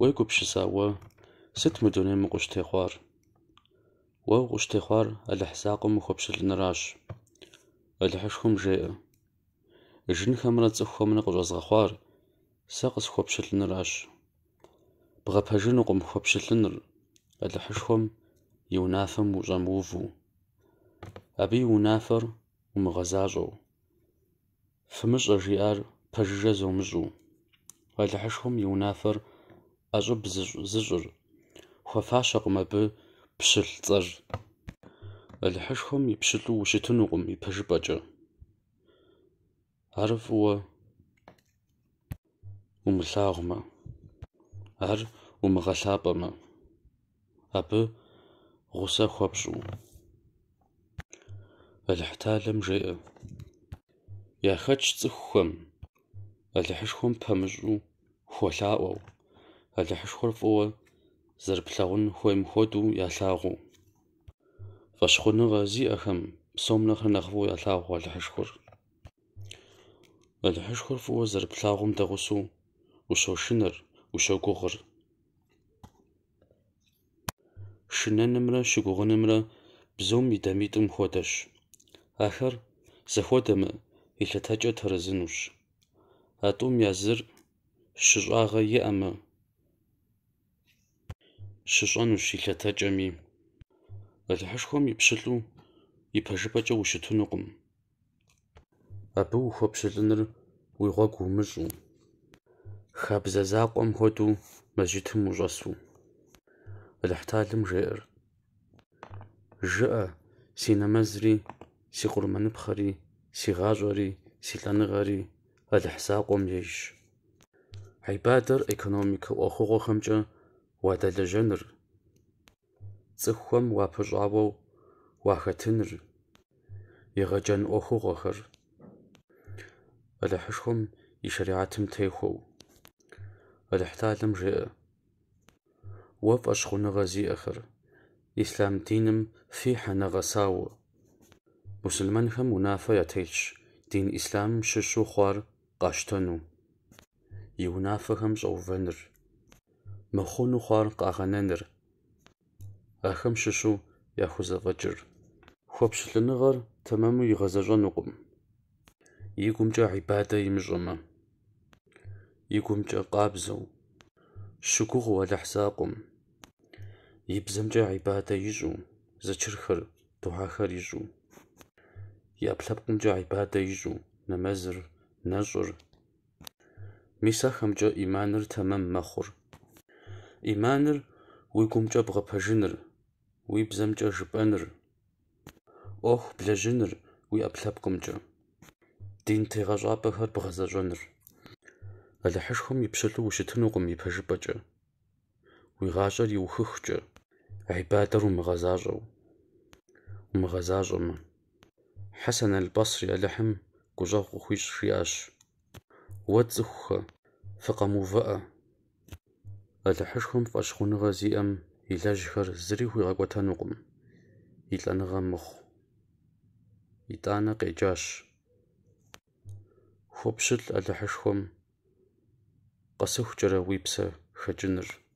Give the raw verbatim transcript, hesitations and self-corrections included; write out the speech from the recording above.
ويكو بشساوة ست مدونين مقوشتي خوار وغوشتي خوار الحساقو مخوبش النراش الحشخم جاء جن خمرات زخو من قوز غخوار ساقس خوبش النراش بغبها جنوق مخوبش النر الحشخم يونافم وجموفو أبي ونافر ومغزاجو فمش أجيار بججز ومجو والحشهم يونافر أجب زجر وفاشقم ب بشل زر والحشهم يبشلو وشتنقم يبجبجر عرف و ومساغم عر ومغسابم أب غصة خبشو الحتالم جاء يا خدش تخم الحشهم بمجو خلاو الحشخر فو زربلاون خويم خدو يا ساغو فشخن غازي أهم بسوم نخر نخفو يا ساغو الحشخر الحشخر فو زربلاون دغسو وشو شنر وشو غغر شنن نمرة شغغن نمرة بزوم يدميتم خودش آخر زخودم إلا تاجة ترزنوش أتوم يزر شجاغة يأما شجانوش إلا تاجة مي الحشخم يبشلو يبهجبجة وشتنقم أبو خوبشلنر ويغاقو مزو خابزازاقم خودو مزيتم وجاسو الحتالم جائر جاء سينمزري سي قرمان بخري سي غاجري سي لانغري الحساقم يش عبادر ايكونوميك واخوغو خمجا وادل جنر تسخم وابجعو واختنر يغجن اخوغو خر الحشخم يشريعتم تيخو الحتالم جاء وف أشخون غازي آخر إسلام دينم في حنا غساو مسلمان خم منافع يتيش دين إسلام ششو خوار قاشتنو يونافع خم جوفنر مخونو خوار قاغننر أخم ششو ياخوز فجر خوبش لنغر تمامو يغزجان نقم يقوم جا عبادة يمجرما يقوم جا قابزو شكوغ والحساقم يبزمجا عبادة يجو زشرخر دوحاخر يجو يابلبقمجا عبادة يجو نمزر نجر ميساخمجا إيمانر تمام مخور إيمانر ويقومجا بغبهجنر ويبزمجا جبانر أوخ بلجنر ويابلبقمجا دين تيغاجابهر بغزاجنر الحشهم يبشلو وشتنوغم يبهجبجا ويغاجر يوخخجا عبادر ومغزاجو ومغزاجم حسن البصري ألحم قجاغو خويش شياش واتزخ فقمو فأ الحشهم فأشخون غازيئم يلاجخر زريهو يغاقوتانوغم يتلانغمخ يتانا قيجاش خوبشل الحشهم قصه جرى ويبسا خجنر.